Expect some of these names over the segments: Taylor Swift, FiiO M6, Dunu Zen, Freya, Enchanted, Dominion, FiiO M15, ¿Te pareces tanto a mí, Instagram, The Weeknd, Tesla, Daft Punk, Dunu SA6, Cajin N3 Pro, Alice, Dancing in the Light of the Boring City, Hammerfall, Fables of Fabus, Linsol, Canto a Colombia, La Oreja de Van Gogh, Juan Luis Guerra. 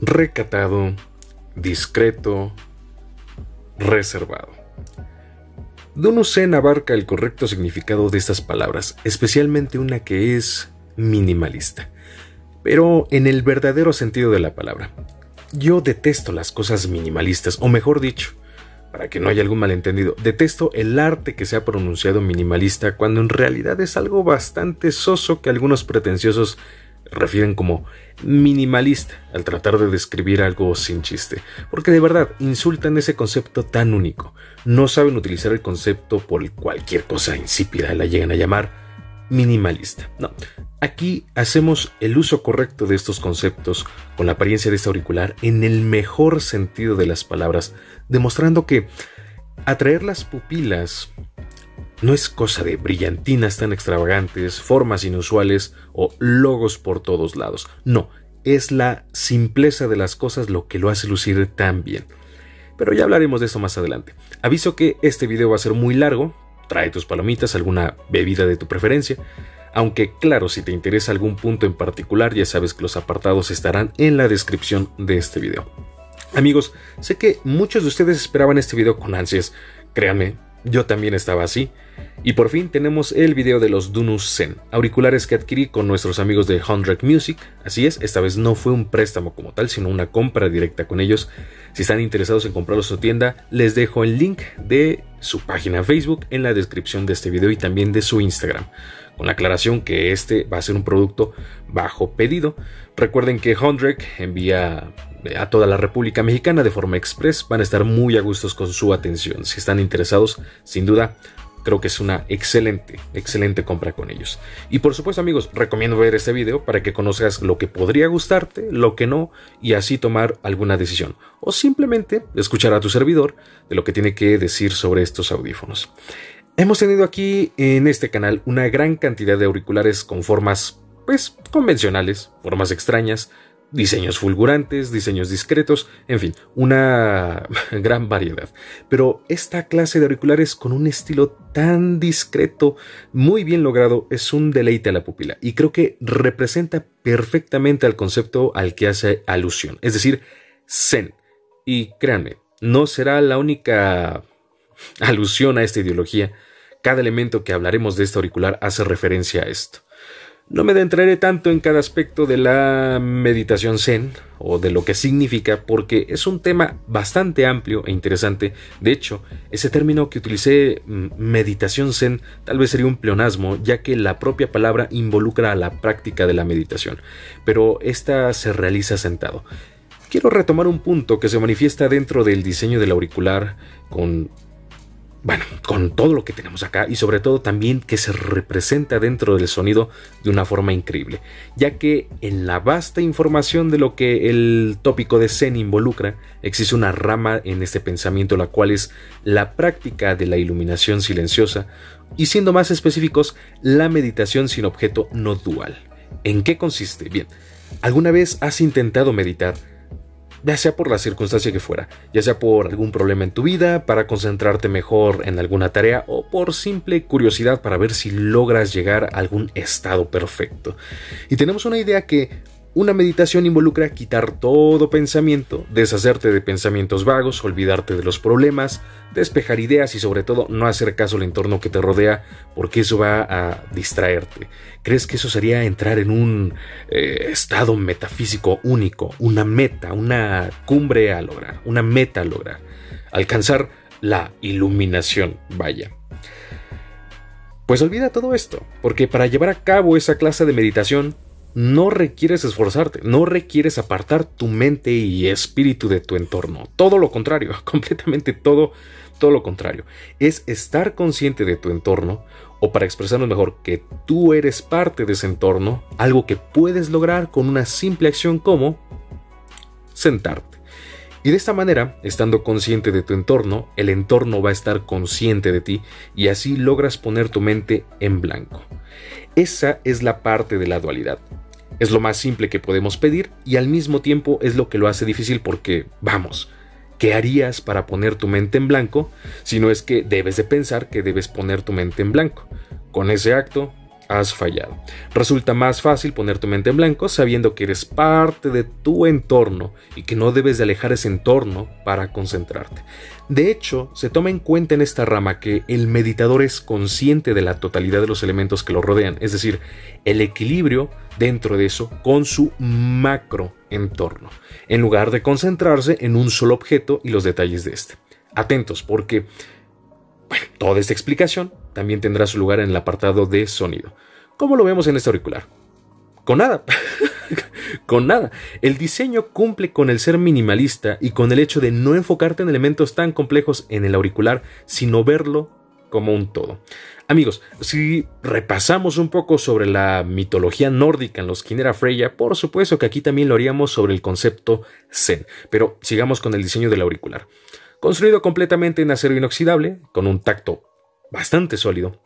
recatado, discreto, reservado. Dunu Zen abarca el correcto significado de estas palabras, especialmente una que es minimalista, pero en el verdadero sentido de la palabra. Yo detesto las cosas minimalistas, o mejor dicho, para que no haya algún malentendido, detesto el arte que se ha pronunciado minimalista cuando en realidad es algo bastante soso que algunos pretenciosos refieren como minimalista al tratar de describir algo sin chiste, porque de verdad insultan ese concepto tan único, no saben utilizar el concepto por cualquier cosa insípida la llegan a llamar minimalista. No, aquí hacemos el uso correcto de estos conceptos con la apariencia de este auricular en el mejor sentido de las palabras, demostrando que atraer las pupilas no es cosa de brillantinas tan extravagantes, formas inusuales o logos por todos lados. No, es la simpleza de las cosas lo que lo hace lucir tan bien. Pero ya hablaremos de eso más adelante. Aviso que este video va a ser muy largo. Trae tus palomitas, alguna bebida de tu preferencia. Aunque claro, si te interesa algún punto en particular, ya sabes que los apartados estarán en la descripción de este video. Amigos, sé que muchos de ustedes esperaban este video con ansias. Créanme, yo también estaba así. Y por fin tenemos el video de los Dunu Zen, auriculares que adquirí con nuestros amigos de Hundrek Music. Así es, esta vez no fue un préstamo como tal, sino una compra directa con ellos. Si están interesados en comprarlos en su tienda, les dejo el link de su página en Facebook en la descripción de este video y también de su Instagram, con la aclaración que este va a ser un producto bajo pedido. Recuerden que Hundrek envía a toda la República Mexicana de forma express. Van a estar muy a gustos con su atención. Si están interesados, sin duda, creo que es una excelente compra con ellos. Y por supuesto, amigos, recomiendo ver este video para que conozcas lo que podría gustarte, lo que no, y así tomar alguna decisión. O simplemente escuchar a tu servidor de lo que tiene que decir sobre estos audífonos. Hemos tenido aquí en este canal una gran cantidad de auriculares con formas, pues, convencionales, formas extrañas, diseños fulgurantes, diseños discretos, en fin, una gran variedad. Pero esta clase de auriculares con un estilo tan discreto, muy bien logrado, es un deleite a la pupila y creo que representa perfectamente al concepto al que hace alusión, es decir, Zen. Y créanme, no será la única alusión a esta ideología. Cada elemento que hablaremos de este auricular hace referencia a esto. No me adentraré tanto en cada aspecto de la meditación Zen o de lo que significa, porque es un tema bastante amplio e interesante. De hecho, ese término que utilicé, meditación Zen, tal vez sería un pleonasmo, ya que la propia palabra involucra a la práctica de la meditación, pero esta se realiza sentado. Quiero retomar un punto que se manifiesta dentro del diseño del auricular con todo lo que tenemos acá, y sobre todo también que se representa dentro del sonido de una forma increíble, ya que en la vasta información de lo que el tópico de Zen involucra, existe una rama en este pensamiento, la cual es la práctica de la iluminación silenciosa y, siendo más específicos, la meditación sin objeto no dual. ¿En qué consiste? Bien, ¿alguna vez has intentado meditar? Ya sea por la circunstancia que fuera, ya sea por algún problema en tu vida, para concentrarte mejor en alguna tarea o por simple curiosidad para ver si logras llegar a algún estado perfecto. Y tenemos una idea que una meditación involucra quitar todo pensamiento, deshacerte de pensamientos vagos, olvidarte de los problemas, despejar ideas y sobre todo no hacer caso al entorno que te rodea, porque eso va a distraerte. ¿Crees que eso sería entrar en un estado metafísico único, una meta, una cumbre a lograr, una meta a lograr? Alcanzar la iluminación, vaya. Pues olvida todo esto, porque para llevar a cabo esa clase de meditación no requieres esforzarte, no requieres apartar tu mente y espíritu de tu entorno. Todo lo contrario, completamente todo lo contrario. Es estar consciente de tu entorno, o para expresarnos mejor, que tú eres parte de ese entorno, algo que puedes lograr con una simple acción como sentarte. Y de esta manera, estando consciente de tu entorno, el entorno va a estar consciente de ti y así logras poner tu mente en blanco. Esa es la parte de la dualidad. Es lo más simple que podemos pedir y al mismo tiempo es lo que lo hace difícil porque, vamos, ¿qué harías para poner tu mente en blanco si no es que debes de pensar que debes poner tu mente en blanco? Con ese acto has fallado. Resulta más fácil poner tu mente en blanco sabiendo que eres parte de tu entorno y que no debes de alejar ese entorno para concentrarte. De hecho, se toma en cuenta en esta rama que el meditador es consciente de la totalidad de los elementos que lo rodean, es decir, el equilibrio dentro de eso con su macro entorno, en lugar de concentrarse en un solo objeto y los detalles de este. Atentos, porque toda esta explicación también tendrá su lugar en el apartado de sonido. ¿Cómo lo vemos en este auricular? Con nada. Con nada. El diseño cumple con el ser minimalista y con el hecho de no enfocarte en elementos tan complejos en el auricular, sino verlo como un todo. Amigos, si repasamos un poco sobre la mitología nórdica en los quien era Freya, por supuesto que aquí también lo haríamos sobre el concepto Zen. Pero sigamos con el diseño del auricular. Construido completamente en acero inoxidable, con un tacto bastante sólido,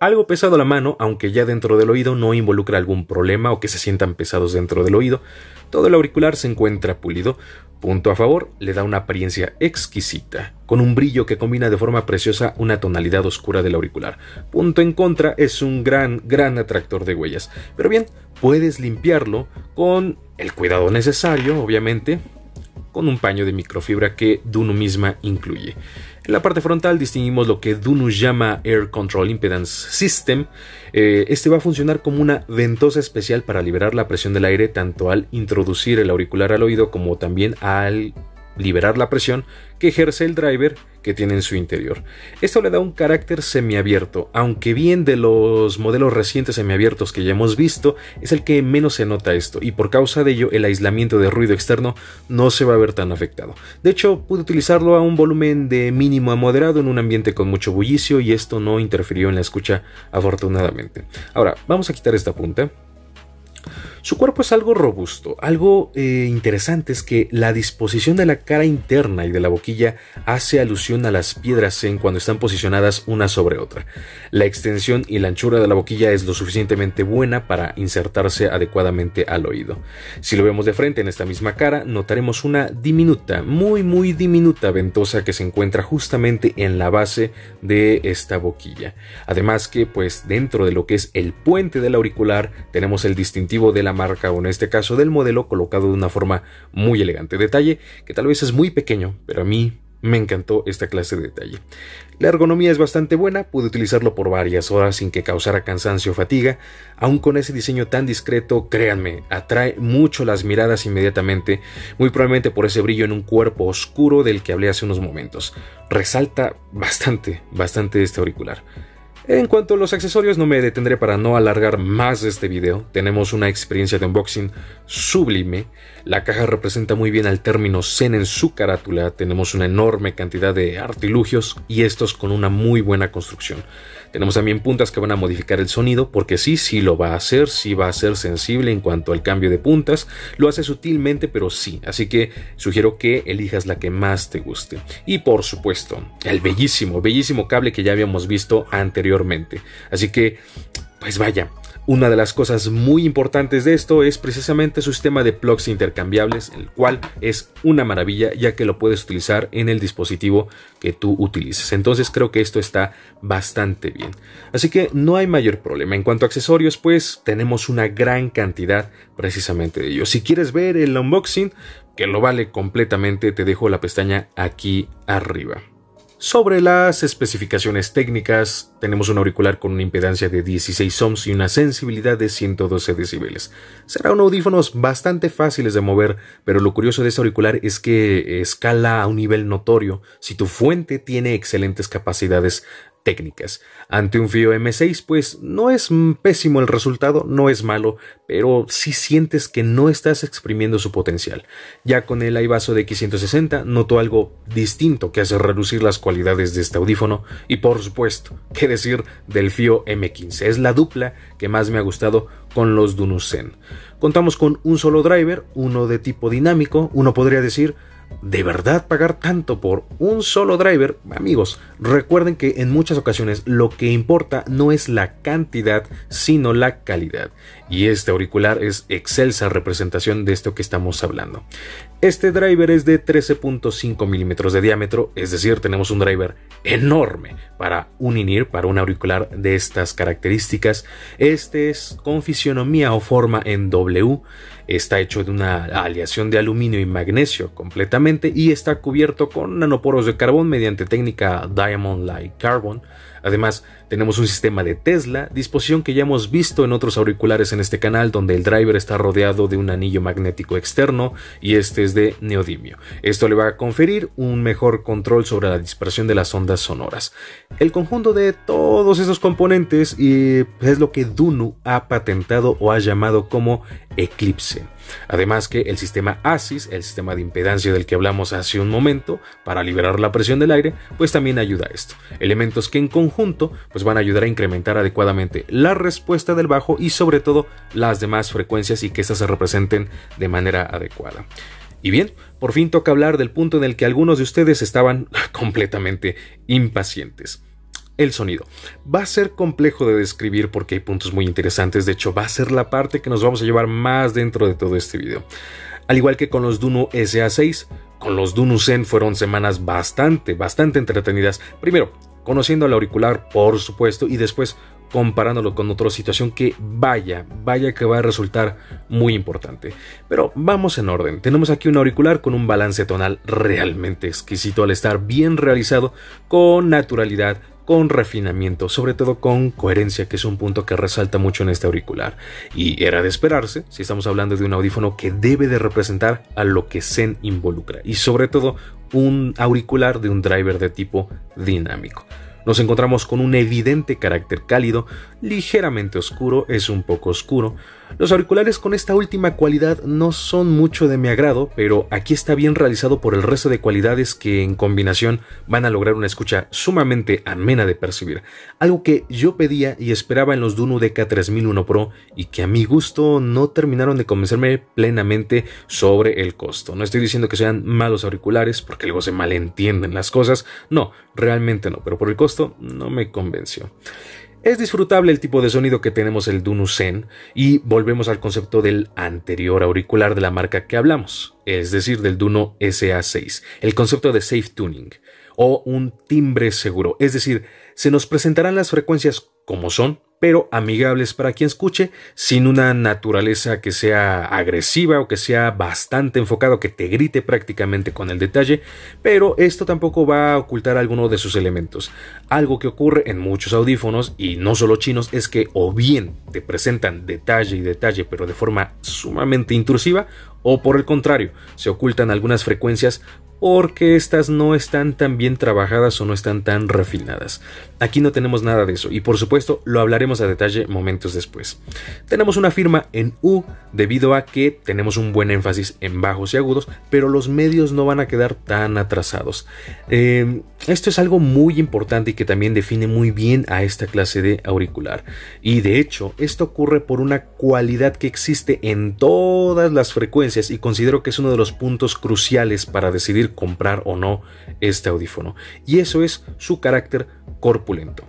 algo pesado a la mano, aunque ya dentro del oído no involucra algún problema o que se sientan pesados dentro del oído. Todo el auricular se encuentra pulido, punto a favor, le da una apariencia exquisita, con un brillo que combina de forma preciosa una tonalidad oscura del auricular. Punto en contra, es un gran atractor de huellas, pero bien, puedes limpiarlo con el cuidado necesario, obviamente, con un paño de microfibra que Dunu misma incluye. En la parte frontal distinguimos lo que Dunu llama Air Control Impedance System. Este va a funcionar como una ventosa especial para liberar la presión del aire tanto al introducir el auricular al oído como también al liberar la presión que ejerce el driver que tiene en su interior. Esto le da un carácter semiabierto, aunque bien de los modelos recientes semiabiertos que ya hemos visto, es el que menos se nota esto, y por causa de ello el aislamiento de ruido externo no se va a ver tan afectado. De hecho, pude utilizarlo a un volumen de mínimo a moderado en un ambiente con mucho bullicio y esto no interfirió en la escucha, afortunadamente. Ahora, vamos a quitar esta punta. Su cuerpo es algo robusto. Algo interesante es que la disposición de la cara interna y de la boquilla hace alusión a las piedras Zen cuando están posicionadas una sobre otra. La extensión y la anchura de la boquilla es lo suficientemente buena para insertarse adecuadamente al oído. Si lo vemos de frente en esta misma cara, notaremos una diminuta, muy diminuta ventosa que se encuentra justamente en la base de esta boquilla. Además que, pues, dentro de lo que es el puente del auricular, tenemos el distintivo de la marca, o en este caso del modelo, colocado de una forma muy elegante. Detalle que tal vez es muy pequeño, pero a mí me encantó esta clase de detalle. La ergonomía es bastante buena, pude utilizarlo por varias horas sin que causara cansancio o fatiga. Aún con ese diseño tan discreto, créanme, atrae mucho las miradas inmediatamente, muy probablemente por ese brillo en un cuerpo oscuro del que hablé hace unos momentos. Resalta bastante este auricular. En cuanto a los accesorios, no me detendré para no alargar más este video. Tenemos una experiencia de unboxing sublime. La caja representa muy bien al término Zen en su carátula. Tenemos una enorme cantidad de artilugios y estos con una muy buena construcción. Tenemos también puntas que van a modificar el sonido, porque sí lo va a hacer, sí va a ser sensible en cuanto al cambio de puntas. Lo hace sutilmente, pero sí. Así que sugiero que elijas la que más te guste. Y por supuesto, el bellísimo cable que ya habíamos visto anteriormente. Así que, pues vaya, una de las cosas muy importantes de esto es precisamente su sistema de plugs intercambiables, el cual es una maravilla ya que lo puedes utilizar en el dispositivo que tú utilices. Entonces creo que esto está bastante bien. Así que no hay mayor problema. En cuanto a accesorios, pues tenemos una gran cantidad precisamente de ellos. Si quieres ver el unboxing, que lo vale completamente, te dejo la pestaña aquí arriba. Sobre las especificaciones técnicas, tenemos un auricular con una impedancia de 16 ohms y una sensibilidad de 112 decibelios. Serán audífonos bastante fáciles de mover, pero lo curioso de este auricular es que escala a un nivel notorio si tu fuente tiene excelentes capacidades técnicas. Ante un FiiO M6, pues no es pésimo el resultado, no es malo, pero sí sientes que no estás exprimiendo su potencial. Ya con el Aivaso de X160 noto algo distinto que hace relucir las cualidades de este audífono y, por supuesto, qué decir del FiiO M15. Es la dupla que más me ha gustado con los Dunu Zen. Contamos con un solo driver, uno de tipo dinámico, uno podría decir ¿de verdad pagar tanto por un solo driver? Amigos, recuerden que en muchas ocasiones lo que importa no es la cantidad, sino la calidad. Y este auricular es excelsa representación de esto que estamos hablando. Este driver es de 13.5 milímetros de diámetro, es decir, tenemos un driver enorme para un in-ear, para un auricular de estas características. Este es con fisionomía o forma en W, está hecho de una aleación de aluminio y magnesio completamente y está cubierto con nanoporos de carbón mediante técnica Diamond Light Carbon. Además, tenemos un sistema de Tesla, disposición que ya hemos visto en otros auriculares en este canal, donde el driver está rodeado de un anillo magnético externo y este es de neodimio. Esto le va a conferir un mejor control sobre la dispersión de las ondas sonoras. El conjunto de todos esos componentes es lo que Dunu ha patentado o ha llamado como Eclipse. Además que el sistema ASIS, el sistema de impedancia del que hablamos hace un momento, para liberar la presión del aire, pues también ayuda a esto. Elementos que en conjunto pues van a ayudar a incrementar adecuadamente la respuesta del bajo y sobre todo las demás frecuencias y que estas se representen de manera adecuada. Y bien, por fin toca hablar del punto en el que algunos de ustedes estaban completamente impacientes. El sonido. Va a ser complejo de describir porque hay puntos muy interesantes, de hecho va a ser la parte que nos vamos a llevar más dentro de todo este video. Al igual que con los Dunu SA6, con los Dunu Zen fueron semanas bastante entretenidas. Primero, conociendo al auricular, por supuesto, y después comparándolo con otra situación que vaya que va a resultar muy importante. Pero vamos en orden. Tenemos aquí un auricular con un balance tonal realmente exquisito al estar bien realizado, con naturalidad, con refinamiento, sobre todo con coherencia, que es un punto que resalta mucho en este auricular. Y era de esperarse, si estamos hablando de un audífono que debe de representar a lo que Zen involucra, y sobre todo un auricular de un driver de tipo dinámico. Nos encontramos con un evidente carácter cálido, ligeramente oscuro, es un poco oscuro. Los auriculares con esta última cualidad no son mucho de mi agrado, pero aquí está bien realizado por el resto de cualidades que en combinación van a lograr una escucha sumamente amena de percibir. Algo que yo pedía y esperaba en los Dunu DK3001 Pro y que a mi gusto no terminaron de convencerme plenamente sobre el costo. No estoy diciendo que sean malos auriculares porque luego se malentienden las cosas, no, realmente no, pero por el costo no me convenció. Es disfrutable el tipo de sonido que tenemos el Dunu Zen y volvemos al concepto del anterior auricular de la marca que hablamos, es decir, del Dunu SA6, el concepto de safe tuning o un timbre seguro, es decir, se nos presentarán las frecuencias como son, pero amigables para quien escuche, sin una naturaleza que sea agresiva o que sea bastante enfocado, que te grite prácticamente con el detalle, pero esto tampoco va a ocultar alguno de sus elementos. Algo que ocurre en muchos audífonos, y no solo chinos, es que o bien te presentan detalle y detalle, pero de forma sumamente intrusiva, o por el contrario, se ocultan algunas frecuencias porque estas no están tan bien trabajadas o no están tan refinadas. Aquí no tenemos nada de eso y por supuesto lo hablaremos a detalle momentos después. Tenemos una firma en U debido a que tenemos un buen énfasis en bajos y agudos, pero los medios no van a quedar tan atrasados. Esto es algo muy importante y que también define muy bien a esta clase de auricular. Y de hecho, esto ocurre por una cualidad que existe en todas las frecuencias y considero que es uno de los puntos cruciales para decidir comprar o no este audífono, y eso es su carácter corpulento.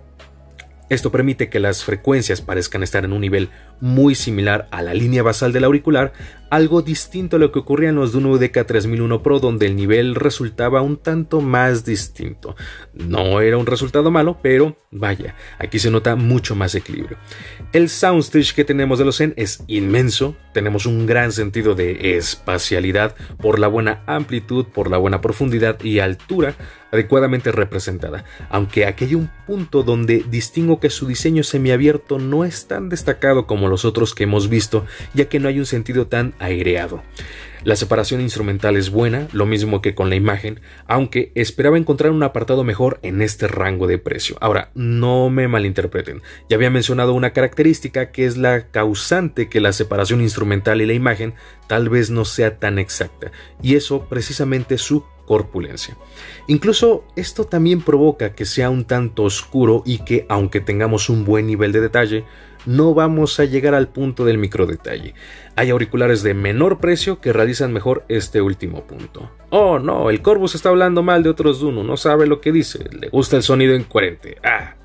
Esto permite que las frecuencias parezcan estar en un nivel muy similar a la línea basal del auricular, algo distinto a lo que ocurría en los Dunu DK3001 Pro, donde el nivel resultaba un tanto más distinto. No era un resultado malo, pero vaya, aquí se nota mucho más equilibrio. El soundstage que tenemos de los Zen es inmenso, tenemos un gran sentido de espacialidad por la buena amplitud, por la buena profundidad y altura adecuadamente representada, aunque aquí hay un punto donde distingo que su diseño semiabierto no es tan destacado como los otros que hemos visto, ya que no hay un sentido tan aireado. La separación instrumental es buena, lo mismo que con la imagen, aunque esperaba encontrar un apartado mejor en este rango de precio. Ahora, no me malinterpreten, ya había mencionado una característica que es la causante que la separación instrumental y la imagen tal vez no sea tan exacta, y eso precisamente es su corpulencia. Incluso esto también provoca que sea un tanto oscuro y que, aunque tengamos un buen nivel de detalle, no vamos a llegar al punto del microdetalle. Hay auriculares de menor precio que realizan mejor este último punto. Oh no, el Corvus está hablando mal de otros Dunu, no sabe lo que dice, le gusta el sonido incoherente. Ah,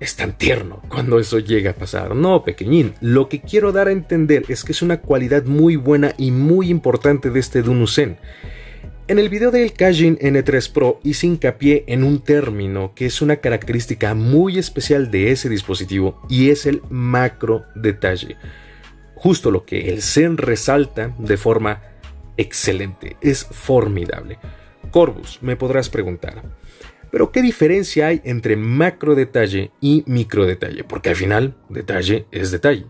es tan tierno cuando eso llega a pasar. No, pequeñín, lo que quiero dar a entender es que es una cualidad muy buena y muy importante de este Dunu Zen. En el video del Cajin N3 Pro hice hincapié en un término que es una característica muy especial de ese dispositivo y es el macro detalle. Justo lo que el Zen resalta de forma excelente, es formidable. Corvus, me podrás preguntar, ¿pero qué diferencia hay entre macro detalle y micro detalle? Porque al final, detalle es detalle.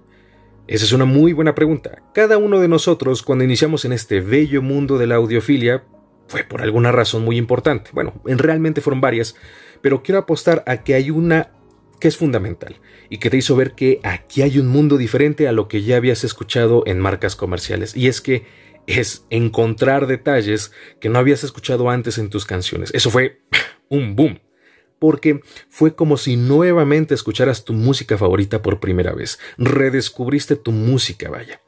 Esa es una muy buena pregunta. Cada uno de nosotros, cuando iniciamos en este bello mundo de la audiofilia, fue por alguna razón muy importante. Bueno, realmente fueron varias, pero quiero apostar a que hay una que es fundamental y que te hizo ver que aquí hay un mundo diferente a lo que ya habías escuchado en marcas comerciales, y es que es encontrar detalles que no habías escuchado antes en tus canciones. Eso fue un boom, porque fue como si nuevamente escucharas tu música favorita por primera vez. Redescubriste tu música, vaya.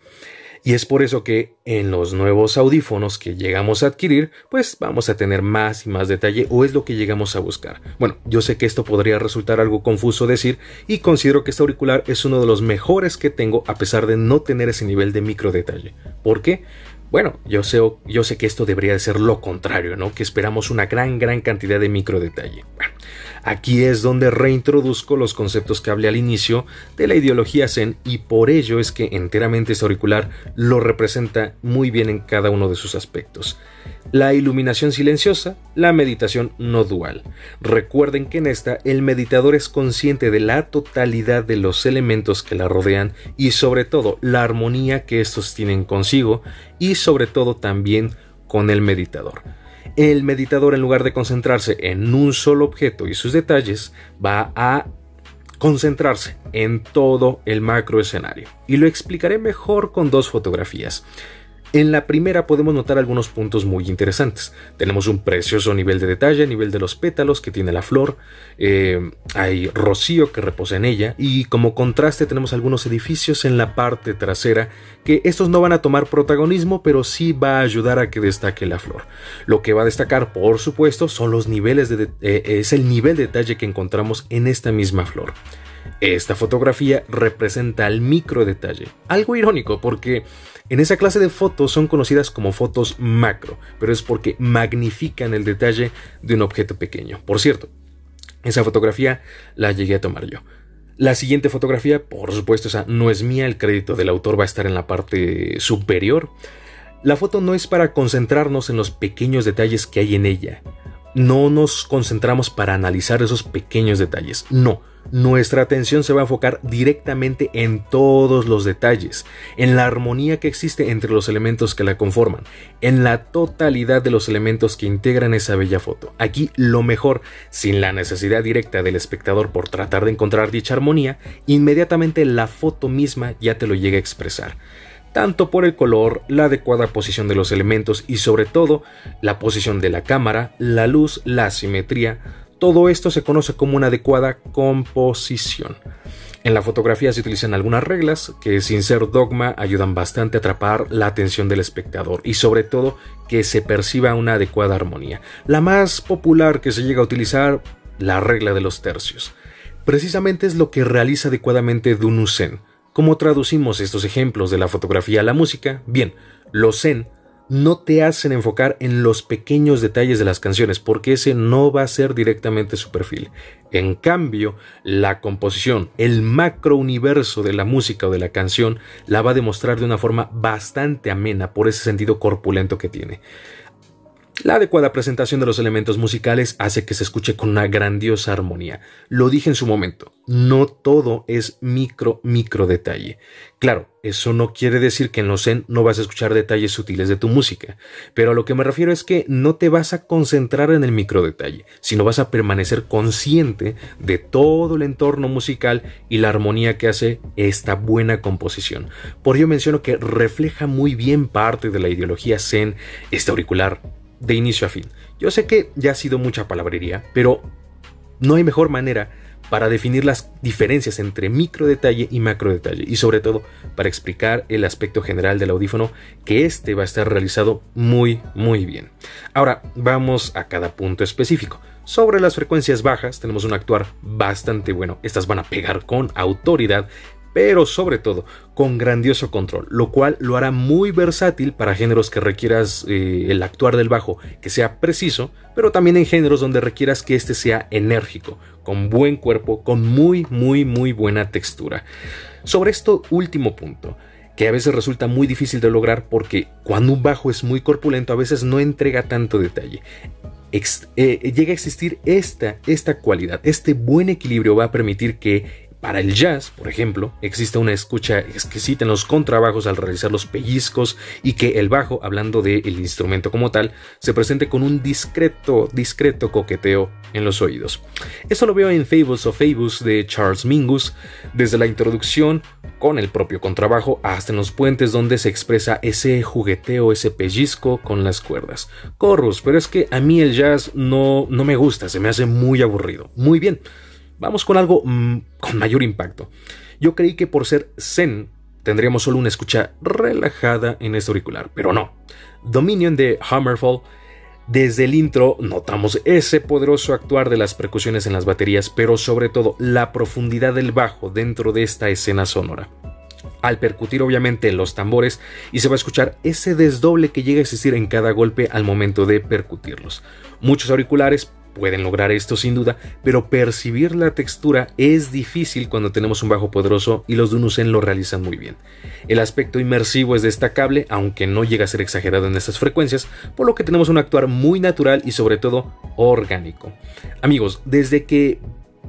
Y es por eso que en los nuevos audífonos que llegamos a adquirir, pues vamos a tener más y más detalle, o es lo que llegamos a buscar. Bueno, yo sé que esto podría resultar algo confuso decir, y considero que este auricular es uno de los mejores que tengo a pesar de no tener ese nivel de micro detalle. ¿Por qué? Bueno, yo sé que esto debería de ser lo contrario, ¿no? Que esperamos una gran cantidad de micro detalle. Bueno, aquí es donde reintroduzco los conceptos que hablé al inicio de la ideología Zen, y por ello es que enteramente este auricular lo representa muy bien en cada uno de sus aspectos. La iluminación silenciosa, la meditación no dual. Recuerden que en esta el meditador es consciente de la totalidad de los elementos que la rodean y sobre todo la armonía que estos tienen consigo y sobre todo también con el meditador. El meditador, en lugar de concentrarse en un solo objeto y sus detalles, va a concentrarse en todo el macro escenario. Y lo explicaré mejor con dos fotografías. En la primera podemos notar algunos puntos muy interesantes. Tenemos un precioso nivel de detalle a nivel de los pétalos que tiene la flor, hay rocío que reposa en ella, y como contraste tenemos algunos edificios en la parte trasera que estos no van a tomar protagonismo, pero sí va a ayudar a que destaque la flor. Lo que va a destacar, por supuesto, son los niveles es el nivel de detalle que encontramos en esta misma flor. Esta fotografía representa el micro detalle, algo irónico porque en esa clase de fotos son conocidas como fotos macro, pero es porque magnifican el detalle de un objeto pequeño. Por cierto, esa fotografía la llegué a tomar yo. La siguiente fotografía, por supuesto, esa no es mía, el crédito del autor va a estar en la parte superior. La foto no es para concentrarnos en los pequeños detalles que hay en ella. No nos concentramos para analizar esos pequeños detalles, no. Nuestra atención se va a enfocar directamente en todos los detalles, en la armonía que existe entre los elementos que la conforman, en la totalidad de los elementos que integran esa bella foto. Aquí lo mejor, sin la necesidad directa del espectador por tratar de encontrar dicha armonía, inmediatamente la foto misma ya te lo llega a expresar. Tanto por el color, la adecuada posición de los elementos y sobre todo la posición de la cámara, la luz, la simetría. Todo esto se conoce como una adecuada composición. En la fotografía se utilizan algunas reglas que, sin ser dogma, ayudan bastante a atrapar la atención del espectador y sobre todo que se perciba una adecuada armonía. La más popular que se llega a utilizar, la regla de los tercios. Precisamente es lo que realiza adecuadamente Dunu Zen. ¿Cómo traducimos estos ejemplos de la fotografía a la música? Bien, los Zen no te hacen enfocar en los pequeños detalles de las canciones, porque ese no va a ser directamente su perfil. En cambio, la composición, el macro universo de la música o de la canción, la va a demostrar de una forma bastante amena por ese sentido corpulento que tiene. La adecuada presentación de los elementos musicales hace que se escuche con una grandiosa armonía. Lo dije en su momento, no todo es micro detalle. Claro, eso no quiere decir que en los Zen no vas a escuchar detalles sutiles de tu música, pero a lo que me refiero es que no te vas a concentrar en el micro detalle, sino vas a permanecer consciente de todo el entorno musical y la armonía que hace esta buena composición. Por ello menciono que refleja muy bien parte de la ideología Zen este auricular, de inicio a fin. Yo sé que ya ha sido mucha palabrería, pero no hay mejor manera para definir las diferencias entre micro detalle y macro detalle, y sobre todo para explicar el aspecto general del audífono, que este va a estar realizado muy bien. Ahora vamos a cada punto específico. Sobre las frecuencias bajas tenemos un actuar bastante bueno, estas van a pegar con autoridad, pero sobre todo con grandioso control, lo cual lo hará muy versátil para géneros que requieras el actuar del bajo que sea preciso, pero también en géneros donde requieras que este sea enérgico, con buen cuerpo, con muy buena textura. Sobre esto último punto, que a veces resulta muy difícil de lograr porque cuando un bajo es muy corpulento a veces no entrega tanto detalle. Llega a existir esta cualidad, este buen equilibrio va a permitir que para el jazz, por ejemplo, existe una escucha exquisita en los contrabajos al realizar los pellizcos y que el bajo, hablando del instrumento como tal, se presente con un discreto coqueteo en los oídos. Esto lo veo en Fables of Fabus de Charles Mingus, desde la introducción con el propio contrabajo hasta en los puentes donde se expresa ese jugueteo, ese pellizco con las cuerdas. Corros, pero es que a mí el jazz no me gusta, se me hace muy aburrido. Muy bien. Vamos con algo con mayor impacto. Yo creí que por ser zen tendríamos solo una escucha relajada en este auricular, pero no. Dominion de Hammerfall, desde el intro notamos ese poderoso actuar de las percusiones en las baterías, pero sobre todo la profundidad del bajo dentro de esta escena sonora. Al percutir obviamente los tambores y se va a escuchar ese desdoble que llega a existir en cada golpe al momento de percutirlos. Muchos auriculares pueden lograr esto sin duda, pero percibir la textura es difícil cuando tenemos un bajo poderoso y los Dunu Zen lo realizan muy bien. El aspecto inmersivo es destacable, aunque no llega a ser exagerado en estas frecuencias, por lo que tenemos un actuar muy natural y sobre todo orgánico. Amigos, desde que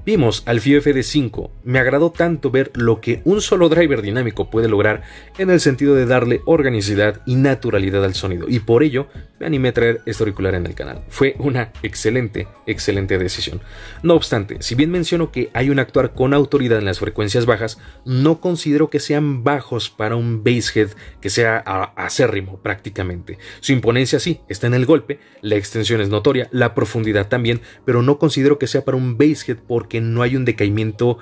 vimos al FiiO FD5, me agradó tanto ver lo que un solo driver dinámico puede lograr en el sentido de darle organicidad y naturalidad al sonido, y por ello me animé a traer este auricular en el canal. Fue una excelente decisión. No obstante, si bien menciono que hay un actuar con autoridad en las frecuencias bajas, no considero que sean bajos para un basshead que sea acérrimo prácticamente. Su imponencia sí, está en el golpe, la extensión es notoria, la profundidad también, pero no considero que sea para un basshead porque no hay un decaimiento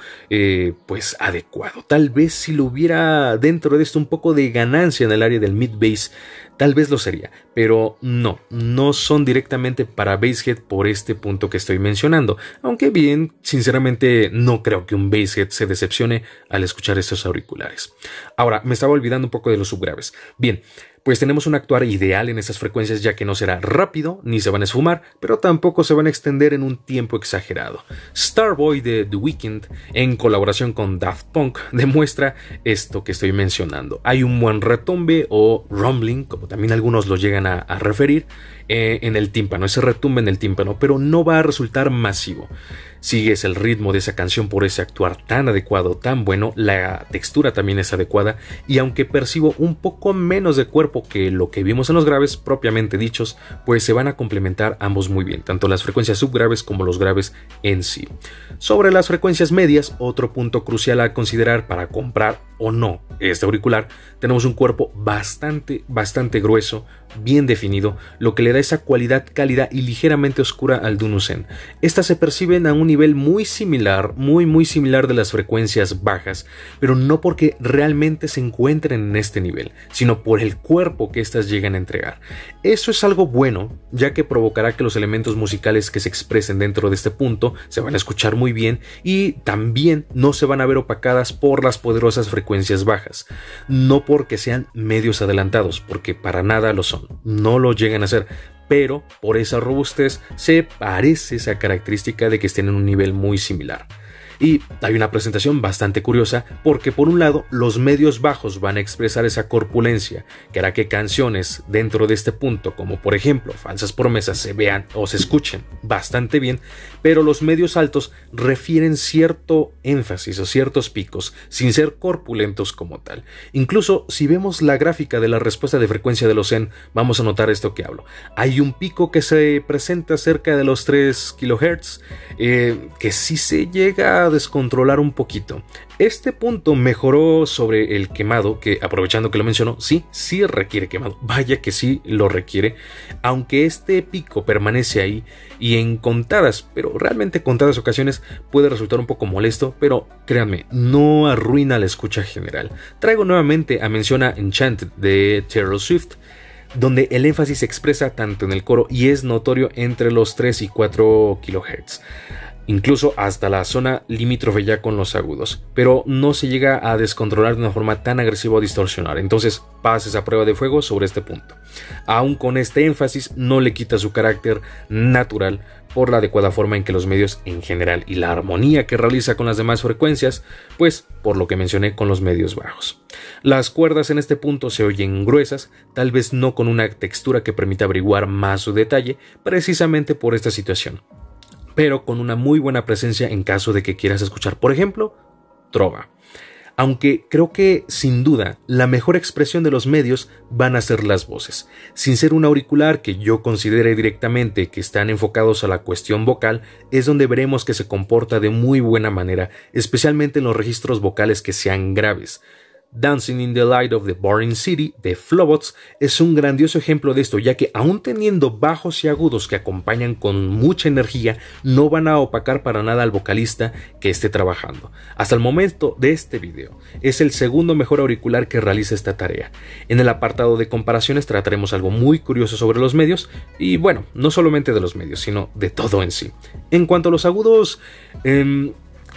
pues adecuado. Tal vez si lo hubiera dentro de esto un poco de ganancia en el área del mid bass, tal vez lo sería, pero no son directamente para basshead por este punto que estoy mencionando, aunque bien, sinceramente no creo que un basshead se decepcione al escuchar estos auriculares. Ahora, me estaba olvidando un poco de los subgraves. Bien, pues tenemos un actuar ideal en estas frecuencias ya que no será rápido, ni se van a esfumar, pero tampoco se van a extender en un tiempo exagerado. Starboy de The Weeknd, en colaboración con Daft Punk, demuestra esto que estoy mencionando. Hay un buen retumbe o rumbling, como también algunos lo llegan a referir, en el tímpano, ese retumbe en el tímpano, pero no va a resultar masivo. Sigues el ritmo de esa canción por ese actuar tan adecuado, tan bueno, la textura también es adecuada, y aunque percibo un poco menos de cuerpo que lo que vimos en los graves propiamente dichos, pues se van a complementar ambos muy bien, tanto las frecuencias subgraves como los graves en sí. Sobre las frecuencias medias, otro punto crucial a considerar para comprar o no este auricular, tenemos un cuerpo bastante grueso, bien definido, lo que le da esa cualidad cálida y ligeramente oscura al Dunu Zen. Estas se perciben a un nivel muy similar, muy similar de las frecuencias bajas, pero no porque realmente se encuentren en este nivel, sino por el cuerpo que estas llegan a entregar. Eso es algo bueno, ya que provocará que los elementos musicales que se expresen dentro de este punto se van a escuchar muy bien y también no se van a ver opacadas por las poderosas frecuencias bajas, no porque sean medios adelantados, porque para nada lo son, no lo llegan a ser, pero por esa robustez se parece esa característica de que estén en un nivel muy similar. Y hay una presentación bastante curiosa porque por un lado los medios bajos van a expresar esa corpulencia que hará que canciones dentro de este punto como por ejemplo Falsas Promesas se vean o se escuchen bastante bien, pero los medios altos refieren cierto énfasis o ciertos picos sin ser corpulentos como tal. Incluso si vemos la gráfica de la respuesta de frecuencia de los Zen vamos a notar esto que hablo. Hay un pico que se presenta cerca de los 3 kHz que sí se llega a descontrolar un poquito. Este punto mejoró sobre el quemado, que aprovechando que lo menciono, sí requiere quemado. Vaya que sí lo requiere, aunque este pico permanece ahí y en contadas, pero realmente contadas ocasiones puede resultar un poco molesto, pero créanme, no arruina la escucha general. Traigo nuevamente a mención a Enchanted de Taylor Swift, donde el énfasis se expresa tanto en el coro y es notorio entre los 3 y 4 kHz. Incluso hasta la zona limítrofe ya con los agudos, pero no se llega a descontrolar de una forma tan agresiva o distorsionar, entonces pases a prueba de fuego sobre este punto. Aún con este énfasis no le quita su carácter natural por la adecuada forma en que los medios en general y la armonía que realiza con las demás frecuencias, pues por lo que mencioné con los medios bajos. Las cuerdas en este punto se oyen gruesas, tal vez no con una textura que permita averiguar más su detalle, precisamente por esta situación, pero con una muy buena presencia en caso de que quieras escuchar, por ejemplo, trova. Aunque creo que, sin duda, la mejor expresión de los medios van a ser las voces. Sin ser un auricular que yo considere directamente que están enfocados a la cuestión vocal, es donde veremos que se comporta de muy buena manera, especialmente en los registros vocales que sean graves. Dancing in the Light of the Boring City de Flobots es un grandioso ejemplo de esto, ya que aún teniendo bajos y agudos que acompañan con mucha energía, no van a opacar para nada al vocalista que esté trabajando. Hasta el momento de este video, es el segundo mejor auricular que realiza esta tarea. En el apartado de comparaciones trataremos algo muy curioso sobre los medios, y bueno, no solamente de los medios, sino de todo en sí. En cuanto a los agudos,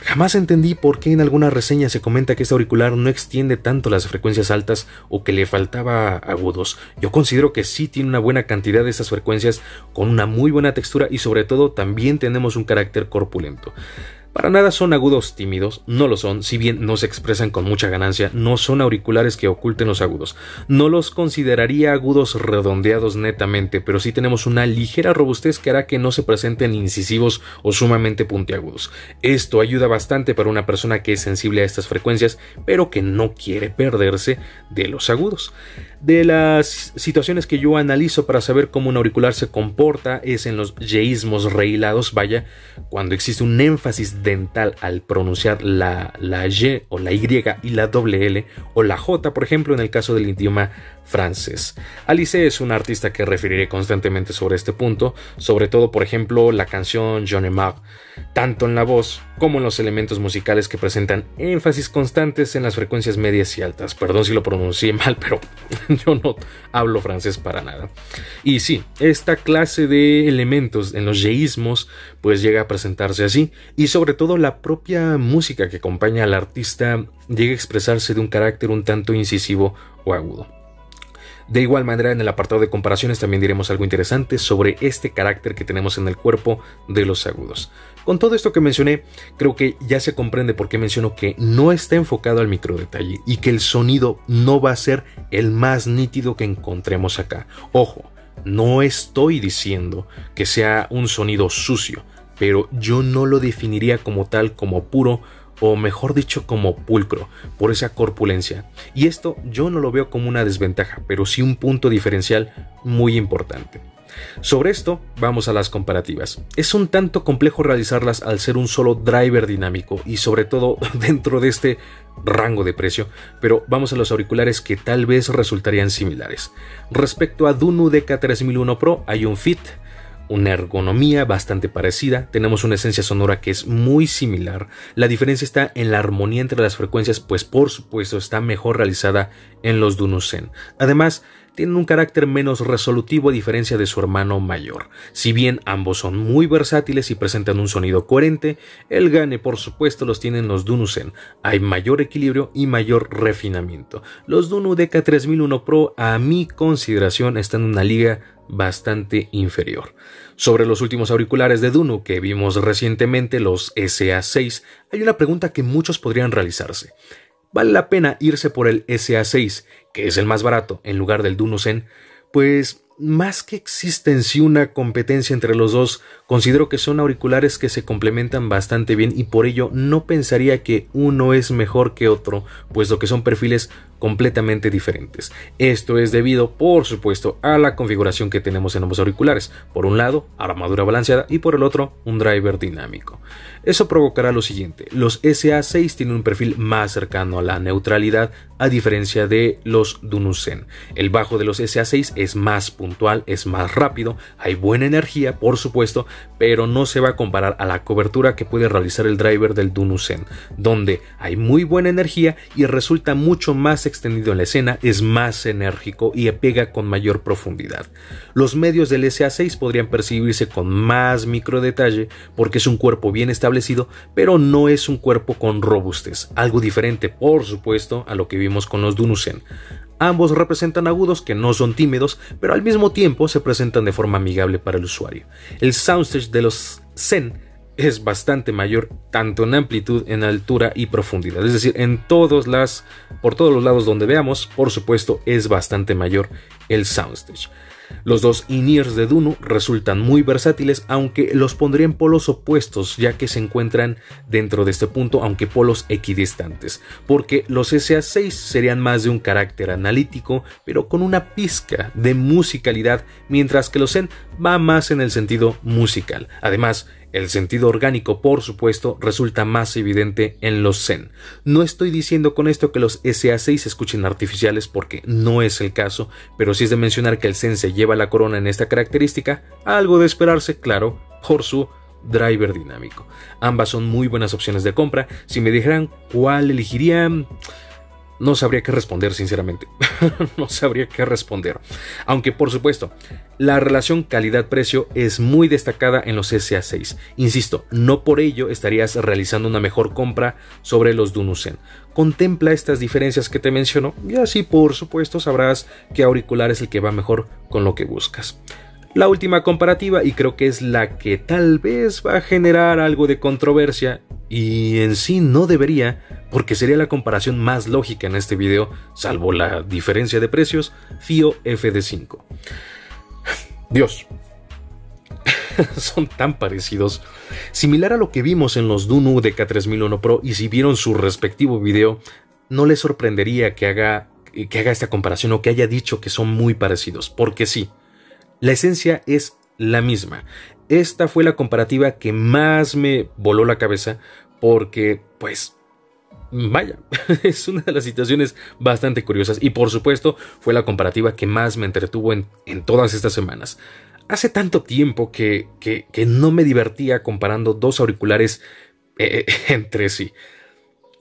jamás entendí por qué en alguna reseña se comenta que este auricular no extiende tanto las frecuencias altas o que le faltaba agudos. Yo considero que sí tiene una buena cantidad de estas frecuencias con una muy buena textura y sobre todo también tenemos un carácter corpulento. Para nada son agudos tímidos, no lo son, si bien no se expresan con mucha ganancia, no son auriculares que oculten los agudos. No los consideraría agudos redondeados netamente, pero sí tenemos una ligera robustez que hará que no se presenten incisivos o sumamente puntiagudos. Esto ayuda bastante para una persona que es sensible a estas frecuencias, pero que no quiere perderse de los agudos. De las situaciones que yo analizo para saber cómo un auricular se comporta es en los yeísmos rehilados, vaya, cuando existe un énfasis dental al pronunciar la Y o la Y y la doble L o la J, por ejemplo, en el caso del idioma francés. Alice es una artista que referiré constantemente sobre este punto, sobre todo, por ejemplo, la canción Jeune Mar, tanto en la voz como en los elementos musicales que presentan énfasis constantes en las frecuencias medias y altas. Perdón si lo pronuncié mal, pero yo no hablo francés para nada. Y sí, esta clase de elementos en los yeísmos pues llega a presentarse así, y sobre todo la propia música que acompaña al artista llega a expresarse de un carácter un tanto incisivo o agudo. De igual manera, en el apartado de comparaciones también diremos algo interesante sobre este carácter que tenemos en el cuerpo de los agudos. Con todo esto que mencioné, creo que ya se comprende por qué menciono que no está enfocado al micro detalle y que el sonido no va a ser el más nítido que encontremos acá. Ojo, no estoy diciendo que sea un sonido sucio, pero yo no lo definiría como tal, como puro, o mejor dicho como pulcro, por esa corpulencia. Y esto yo no lo veo como una desventaja, pero sí un punto diferencial muy importante. Sobre esto vamos a las comparativas. Es un tanto complejo realizarlas al ser un solo driver dinámico y sobre todo dentro de este rango de precio, pero vamos a los auriculares que tal vez resultarían similares. Respecto a Dunu DK3001 Pro hay un fit, una ergonomía bastante parecida, tenemos una esencia sonora que es muy similar, la diferencia está en la armonía entre las frecuencias, pues por supuesto está mejor realizada en los Dunu Zen. Además, tienen un carácter menos resolutivo a diferencia de su hermano mayor. Si bien ambos son muy versátiles y presentan un sonido coherente, el gane por supuesto los tienen los Dunu Zen. Hay mayor equilibrio y mayor refinamiento. Los Dunu DK3001 Pro a mi consideración están en una liga bastante inferior. Sobre los últimos auriculares de Dunu que vimos recientemente, los SA6, hay una pregunta que muchos podrían realizarse. ¿Vale la pena irse por el SA6, que es el más barato, en lugar del Dunu Zen? Pues más que existe en sí una competencia entre los dos, considero que son auriculares que se complementan bastante bien y por ello no pensaría que uno es mejor que otro, puesto que son perfiles completamente diferentes. Esto es debido, por supuesto, a la configuración que tenemos en ambos auriculares. Por un lado, armadura balanceada y por el otro, un driver dinámico. Eso provocará lo siguiente: los SA6 tienen un perfil más cercano a la neutralidad, a diferencia de los Dunu Zen. El bajo de los SA6 es más puntual, es más rápido, hay buena energía, por supuesto, pero no se va a comparar a la cobertura que puede realizar el driver del Dunu Zen, donde hay muy buena energía y resulta mucho más extendido en la escena, es más enérgico y pega con mayor profundidad. Los medios del SA6 podrían percibirse con más micro detalle porque es un cuerpo bien establecido, pero no es un cuerpo con robustez, algo diferente, por supuesto, a lo que vimos con los Dunu Zen. Ambos representan agudos que no son tímidos, pero al mismo tiempo se presentan de forma amigable para el usuario. El soundstage de los Zen es bastante mayor, tanto en amplitud, en altura y profundidad, es decir, por todos los lados donde veamos, por supuesto, es bastante mayor el soundstage. Los dos in-ears de Dunu resultan muy versátiles, aunque los pondría en polos opuestos, ya que se encuentran dentro de este punto, aunque polos equidistantes, porque los SA6 serían más de un carácter analítico, pero con una pizca de musicalidad, mientras que los Zen va más en el sentido musical. Además, el sentido orgánico, por supuesto, resulta más evidente en los Zen. No estoy diciendo con esto que los SA6 se escuchen artificiales, porque no es el caso, pero sí es de mencionar que el Zen se lleva la corona en esta característica, algo de esperarse, claro, por su driver dinámico. Ambas son muy buenas opciones de compra. Si me dijeran cuál elegirían, no sabría qué responder, sinceramente. No sabría qué responder. Aunque, por supuesto, la relación calidad-precio es muy destacada en los SA6. Insisto, no por ello estarías realizando una mejor compra sobre los Dunu Zen. Contempla estas diferencias que te menciono y así, por supuesto, sabrás qué auricular es el que va mejor con lo que buscas. La última comparativa, y creo que es la que tal vez va a generar algo de controversia, y en sí no debería, porque sería la comparación más lógica en este video, salvo la diferencia de precios: FiiO FD5. Dios, son tan parecidos. Similar a lo que vimos en los Dunu DK3001 Pro, y si vieron su respectivo video, no les sorprendería que haga esta comparación o que haya dicho que son muy parecidos, porque sí, la esencia es la misma. Esta fue la comparativa que más me voló la cabeza porque, pues, vaya, es una de las situaciones bastante curiosas y, por supuesto, fue la comparativa que más me entretuvo en todas estas semanas. Hace tanto tiempo que no me divertía comparando dos auriculares entre sí,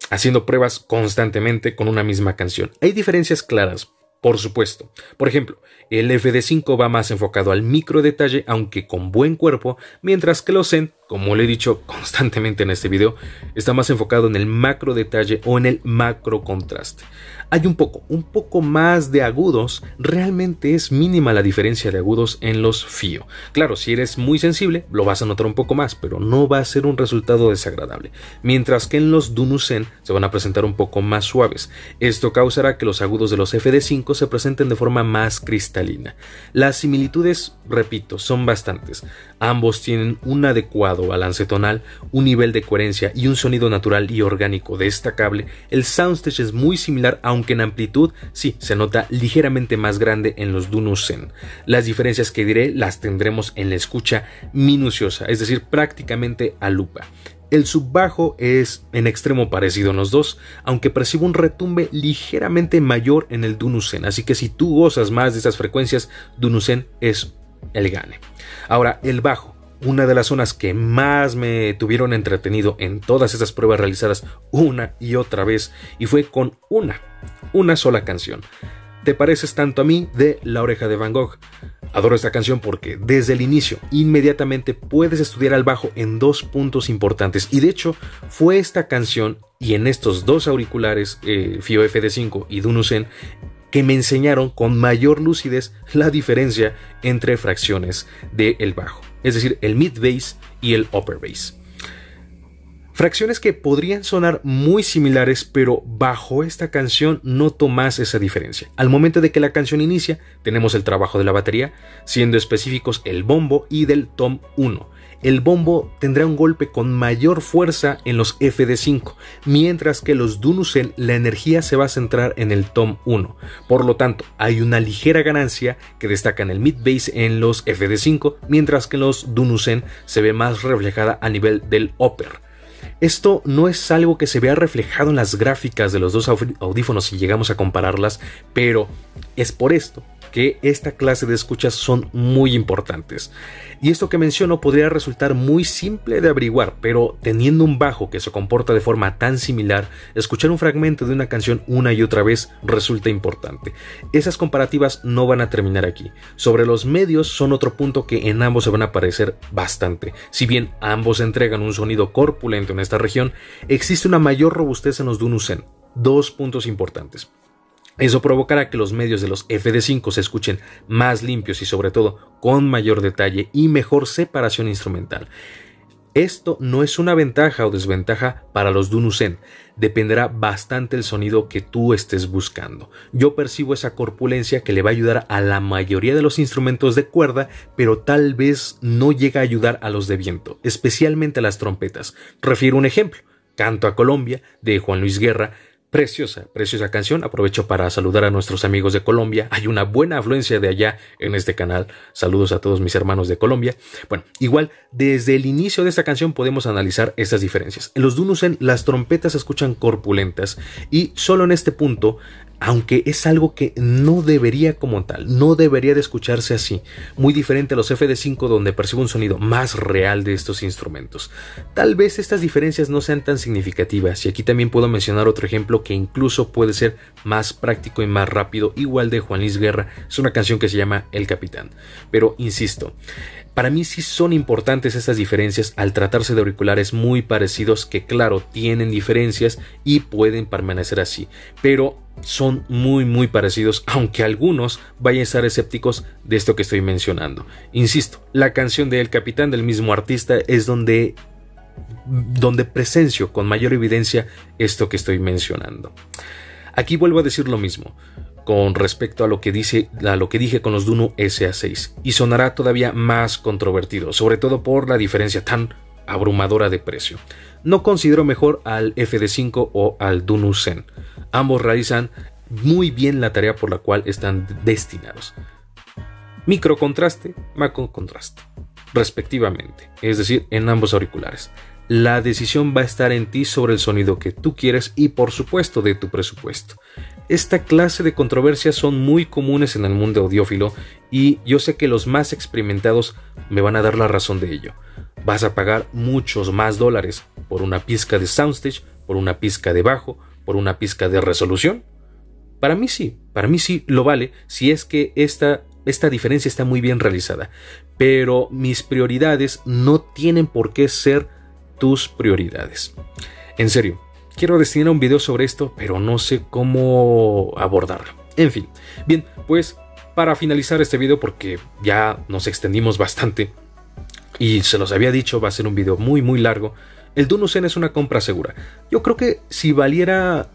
haciendo pruebas constantemente con una misma canción. Hay diferencias claras, por supuesto. Por ejemplo, el FD5 va más enfocado al micro detalle, aunque con buen cuerpo, mientras que los Zen, como le he dicho constantemente en este video, está más enfocado en el macro detalle o en el macro contraste. Hay un poco más de agudos, realmente es mínima la diferencia de agudos en los FiiO. Claro, si eres muy sensible, lo vas a notar un poco más, pero no va a ser un resultado desagradable. Mientras que en los Dunu Zen se van a presentar un poco más suaves. Esto causará que los agudos de los FD5 se presenten de forma más cristalina. Las similitudes, repito, son bastantes. Ambos tienen un adecuado balance tonal, un nivel de coherencia y un sonido natural y orgánico destacable. El soundstage es muy similar, aunque en amplitud sí se nota ligeramente más grande en los Dunu Zen. Las diferencias que diré las tendremos en la escucha minuciosa, es decir, prácticamente a lupa. El subbajo es en extremo parecido en los dos, aunque percibo un retumbe ligeramente mayor en el Dunu Zen, así que si tú gozas más de esas frecuencias, Dunu Zen es el gane. Ahora, el bajo. Una de las zonas que más me tuvieron entretenido en todas esas pruebas realizadas una y otra vez, y fue con una sola canción: "Te pareces tanto a mí" de La Oreja de Van Gogh. Adoro esta canción porque desde el inicio inmediatamente puedes estudiar al bajo en dos puntos importantes, y de hecho fue esta canción y en estos dos auriculares FiiO FD5 y Dunu Zen que me enseñaron con mayor lucidez la diferencia entre fracciones del bajo, es decir, el mid bass y el upper bass. Fracciones que podrían sonar muy similares, pero bajo esta canción no tomas esa diferencia. Al momento de que la canción inicia, tenemos el trabajo de la batería, siendo específicos el bombo y del tom 1. El bombo tendrá un golpe con mayor fuerza en los FD5, mientras que los Dunu Zen la energía se va a centrar en el tom 1. Por lo tanto, hay una ligera ganancia que destaca en el mid bass en los FD5, mientras que en los Dunu Zen se ve más reflejada a nivel del upper. Esto no es algo que se vea reflejado en las gráficas de los dos audífonos si llegamos a compararlas, pero es por esto que esta clase de escuchas son muy importantes. Y esto que menciono podría resultar muy simple de averiguar, pero teniendo un bajo que se comporta de forma tan similar, escuchar un fragmento de una canción una y otra vez resulta importante. Esas comparativas no van a terminar aquí. Sobre los medios son otro punto que en ambos se van a parecer bastante. Si bien ambos entregan un sonido corpulento en esta región, existe una mayor robustez en los Dunu Zen. Dos puntos importantes. Eso provocará que los medios de los FD5 se escuchen más limpios y sobre todo con mayor detalle y mejor separación instrumental. Esto no es una ventaja o desventaja para los Dunu Zen, dependerá bastante el sonido que tú estés buscando. Yo percibo esa corpulencia que le va a ayudar a la mayoría de los instrumentos de cuerda, pero tal vez no llega a ayudar a los de viento, especialmente a las trompetas. Refiero un ejemplo, Canto a Colombia de Juan Luis Guerra. Preciosa canción, aprovecho para saludar a nuestros amigos de Colombia, hay una buena afluencia de allá en este canal, saludos a todos mis hermanos de Colombia. Bueno, igual desde el inicio de esta canción podemos analizar estas diferencias. En los Dunu Zen las trompetas se escuchan corpulentas y solo en este punto, aunque es algo que no debería como tal, no debería de escucharse así, muy diferente a los FD5 donde percibo un sonido más real de estos instrumentos. Tal vez estas diferencias no sean tan significativas y aquí también puedo mencionar otro ejemplo que incluso puede ser más práctico y más rápido, igual de Juan Luis Guerra, es una canción que se llama El Capitán. Pero insisto, para mí sí son importantes estas diferencias al tratarse de auriculares muy parecidos que claro tienen diferencias y pueden permanecer así, pero son muy parecidos, aunque algunos vayan a estar escépticos de esto que estoy mencionando. Insisto, la canción de El Capitán del mismo artista es donde presencio con mayor evidencia esto que estoy mencionando. Aquí vuelvo a decir lo mismo con respecto a lo que dije con los Dunu SA6 y sonará todavía más controvertido, sobre todo por la diferencia tan abrumadora de precio. No considero mejor al FD5 o al Dunu Zen. Ambos realizan muy bien la tarea por la cual están destinados. Micro contraste, macro contraste, respectivamente, es decir, en ambos auriculares. La decisión va a estar en ti sobre el sonido que tú quieres y por supuesto de tu presupuesto. Esta clase de controversias son muy comunes en el mundo audiófilo y yo sé que los más experimentados me van a dar la razón de ello. Vas a pagar muchos más dólares por una pizca de soundstage, por una pizca de bajo, por una pizca de resolución. Para mí sí lo vale si es que esta diferencia está muy bien realizada, pero mis prioridades no tienen por qué ser tus prioridades. En serio, quiero destinar un video sobre esto, pero no sé cómo abordarlo. En fin, bien, pues para finalizar este video, porque ya nos extendimos bastante y se los había dicho, va a ser un video muy largo. El Dunu Zen es una compra segura. Yo creo que si valiera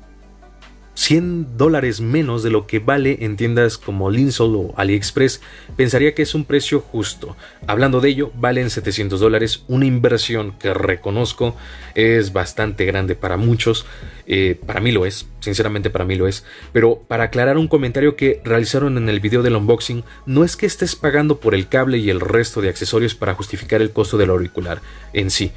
$100 menos de lo que vale en tiendas como Linsol o AliExpress, pensaría que es un precio justo. Hablando de ello, valen $700, una inversión que reconozco es bastante grande para muchos, para mí lo es, sinceramente para mí lo es. Pero para aclarar un comentario que realizaron en el video del unboxing, no es que estés pagando por el cable y el resto de accesorios para justificar el costo del auricular en sí,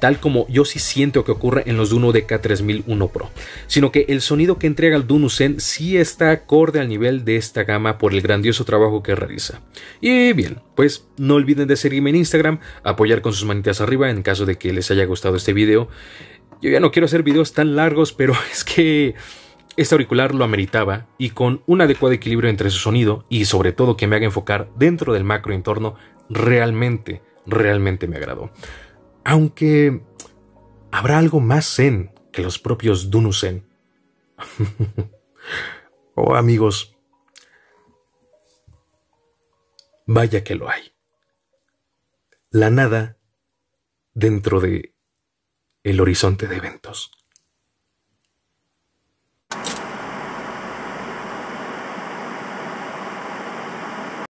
tal como yo sí siento que ocurre en los Dunu DK3001 Pro, sino que el sonido que entrega el Dunu Zen sí está acorde al nivel de esta gama por el grandioso trabajo que realiza. Y bien, pues no olviden de seguirme en Instagram, apoyar con sus manitas arriba en caso de que les haya gustado este video. Yo ya no quiero hacer videos tan largos, pero es que este auricular lo ameritaba y con un adecuado equilibrio entre su sonido y sobre todo que me haga enfocar dentro del macro entorno, realmente me agradó. Aunque habrá algo más zen que los propios Dunu Zen. Oh, amigos, vaya que lo hay. La nada dentro de el horizonte de eventos.